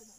Cepat aja.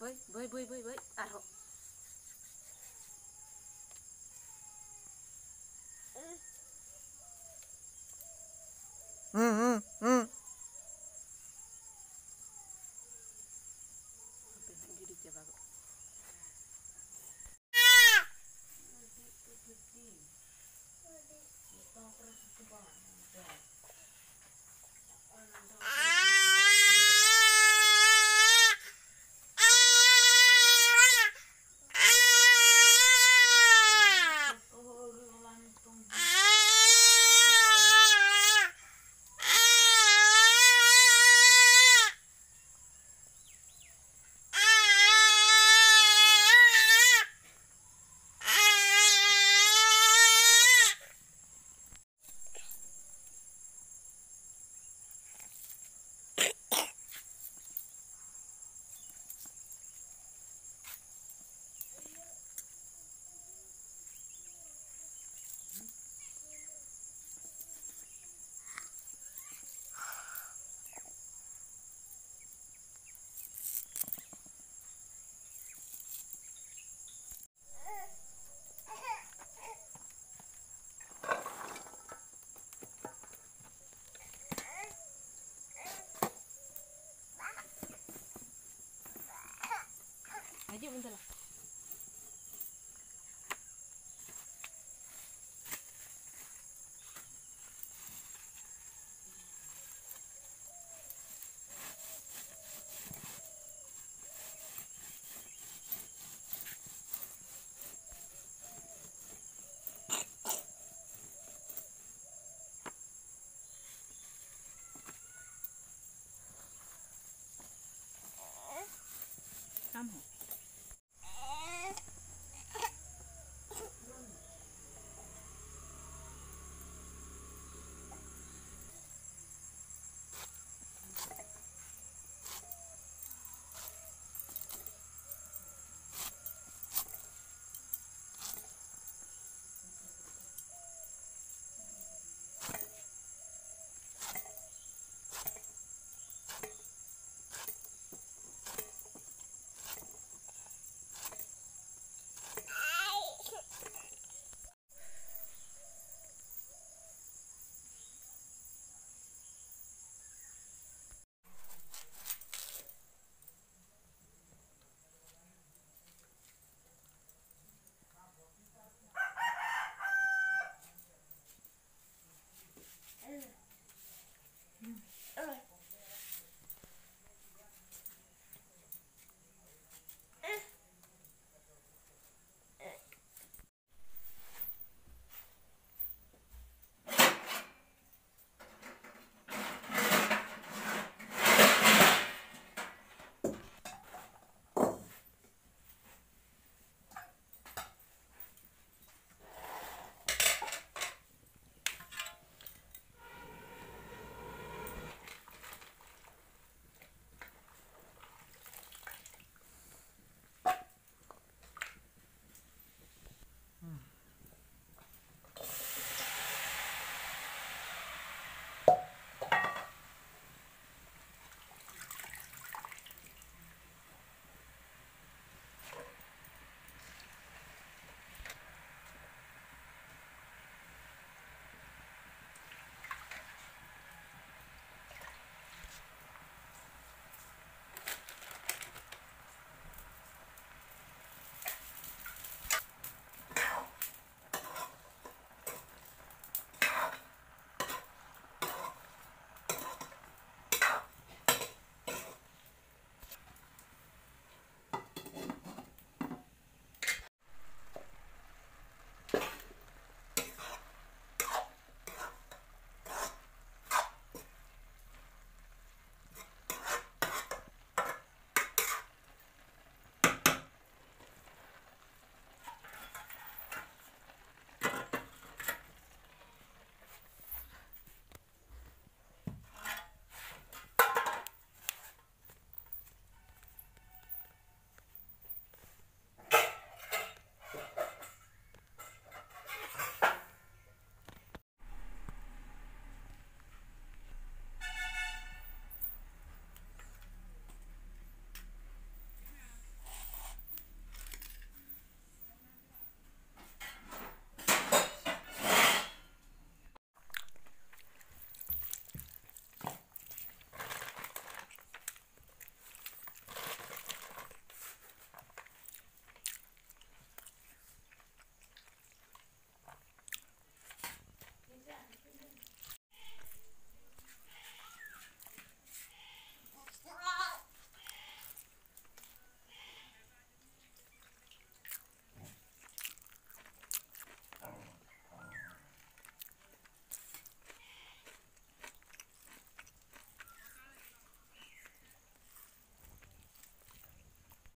Boy, taruh.